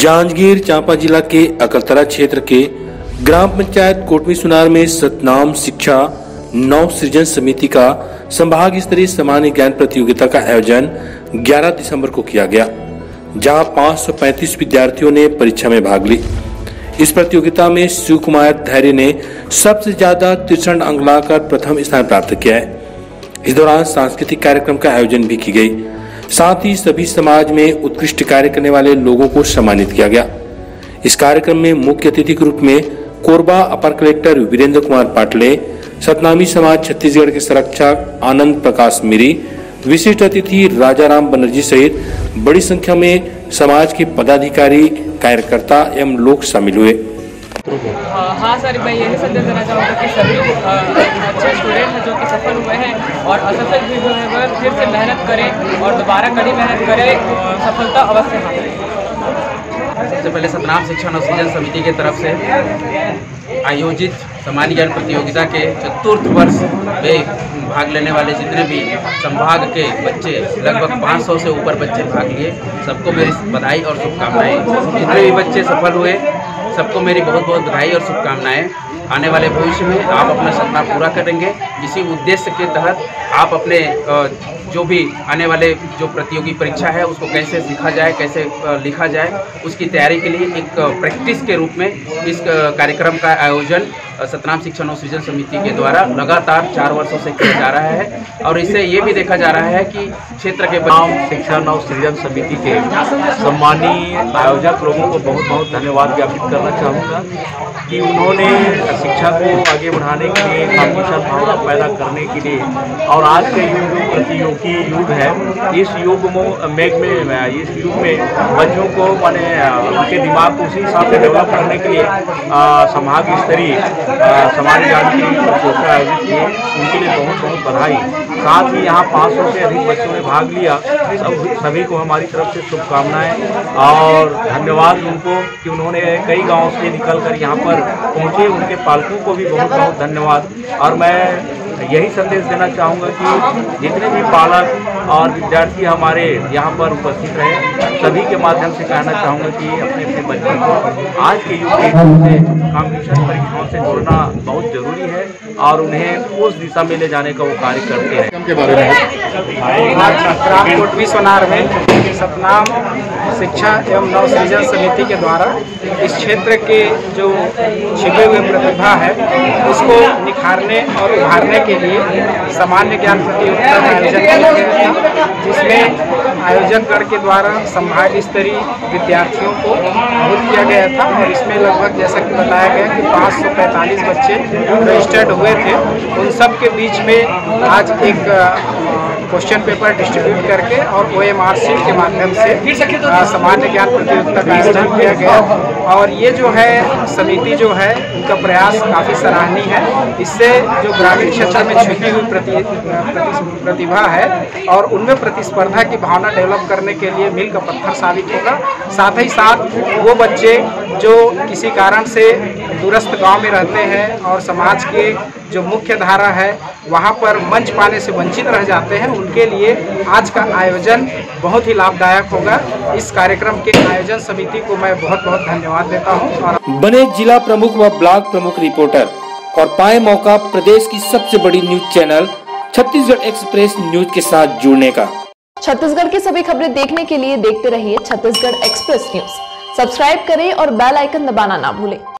जांजगीर चांपा जिला के अकलतरा क्षेत्र के ग्राम पंचायत कोटमीसुनार में सतनाम शिक्षा नवसृजन समिति का संभाग स्तरीय सामान्य ज्ञान प्रतियोगिता का आयोजन 11 दिसंबर को किया गया, जहां 535 विद्यार्थियों ने परीक्षा में भाग ली। इस प्रतियोगिता में शिवकुमार धैर्य ने सबसे ज्यादा 63 अंक लाकर प्रथम स्थान प्राप्त किया है। इस दौरान सांस्कृतिक कार्यक्रम का आयोजन भी की गई, साथ ही सभी समाज में उत्कृष्ट कार्य करने वाले लोगों को सम्मानित किया गया। इस कार्यक्रम में मुख्य अतिथि के रूप में कोरबा अपर कलेक्टर वीरेंद्र कुमार पाटले, सतनामी समाज छत्तीसगढ़ के संरक्षक आनंद प्रकाश मिरी, विशिष्ट अतिथि राजाराम बनर्जी सहित बड़ी संख्या में समाज के पदाधिकारी, कार्यकर्ता एवं लोग शामिल हुए। हाँ सर, मैं यही संदेश देना चाहूँगा कि सभी अच्छे स्टूडेंट हैं जो कि सफल हुए हैं और असफल भी हुए हैं, फिर से मेहनत करें और दोबारा कड़ी मेहनत करें, सफलता अवश्य हासिल। सबसे पहले सतनाम शिक्षा नवसृजन समिति के तरफ से आयोजित सामान्य ज्ञान प्रतियोगिता के चतुर्थ वर्ष में भाग लेने वाले जितने भी संभाग के बच्चे, लगभग 500 से ऊपर बच्चे भाग लिए, सबको मेरी बधाई और शुभकामनाएं। जितने भी बच्चे सफल हुए सबको मेरी बहुत बहुत बधाई और शुभकामनाएँ। आने वाले भविष्य में आप अपना सपना पूरा करेंगे, इसी उद्देश्य के तहत आप अपने जो भी आने वाले जो प्रतियोगी परीक्षा है उसको कैसे सीखा जाए, कैसे लिखा जाए, उसकी तैयारी के लिए एक प्रैक्टिस के रूप में इस कार्यक्रम का आयोजन सतनाम शिक्षा नवसृजन समिति के द्वारा लगातार 4 वर्षों से किया जा रहा है। और इससे ये भी देखा जा रहा है कि क्षेत्र के गाँव शिक्षा नवसृजन समिति के सम्मानीय आयोजक लोगों को बहुत बहुत धन्यवाद ज्ञापित करना चाहूँगा कि उन्होंने शिक्षा को आगे बढ़ाने के लिए, कॉम्पिटिशन भावना पैदा करने के लिए, और आज का युग जो प्रतियोगी युग है, इस युग में बच्चों को माने उनके दिमाग को उसी हिसाब से डेवलप करने के लिए समाज स्तरीय समाज ज्ञान की प्रतियोगिता आयोजित की, उनके लिए बहुत बहुत बधाई। साथ ही यहाँ 500 से अधिक बच्चों ने भाग लिया, सभी को हमारी तरफ से शुभकामनाएँ और धन्यवाद उनको कि उन्होंने कई गाँव से निकल कर यहाँ पर पहुँचे। उनके पालकों को भी बहुत बहुत धन्यवाद। और मैं यही संदेश देना चाहूँगा कि जितने भी पालक और विद्यार्थी हमारे यहाँ पर उपस्थित रहे, सभी के माध्यम से कहना चाहूँगा कि अपने अपने बच्चों को आज के युग में कॉम्पिटिशन परीक्षाओं से जोड़ना बहुत जरूरी है और उन्हें उस दिशा में ले जाने का वो कार्य करते हैं। कोटमीसुनार में सतनाम शिक्षा एवं नवसृजन समिति के द्वारा इस क्षेत्र के जो छिपे हुए प्रतिभा है उसको निखारने और उभारने के लिए सामान्य ज्ञान प्रतियोगिता का आयोजन किया गया, जिसमें आयोजकगण के द्वारा संभाग स्तरीय विद्यार्थियों को आयोजित किया गया था। और इसमें लगभग जैसा कि बताया गया कि 545 बच्चे रजिस्टर्ड हुए थे। उन सब के बीच में आज एक क्वेश्चन पेपर डिस्ट्रीब्यूट करके और OMR शीट के माध्यम से सामान्य ज्ञान प्रतियोगिता का आयोजन किया गया। और ये जो है समिति जो है उनका प्रयास काफ़ी सराहनीय है। इससे जो ग्रामीण क्षेत्र में छिपी हुई प्रतिभा है और उनमें प्रतिस्पर्धा की भावना डेवलप करने के लिए मील का पत्थर साबित होगा। साथ ही साथ वो बच्चे जो किसी कारण से दूरस्थ गांव में रहते हैं और समाज के जो मुख्य धारा है वहाँ पर मंच पाने से वंचित रह जाते हैं, उनके लिए आज का आयोजन बहुत ही लाभदायक होगा। इस कार्यक्रम के आयोजन समिति को मैं बहुत बहुत धन्यवाद देता हूँ। बने जिला प्रमुख व ब्लॉक प्रमुख रिपोर्टर और पाए मौका प्रदेश की सबसे बड़ी news channel Chhattisgarh express news के साथ जुड़ने का। छत्तीसगढ़ की सभी खबरें देखने के लिए देखते रहिए छत्तीसगढ़ एक्सप्रेस न्यूज। सब्सक्राइब करें और बेल आइकन दबाना ना भूलें।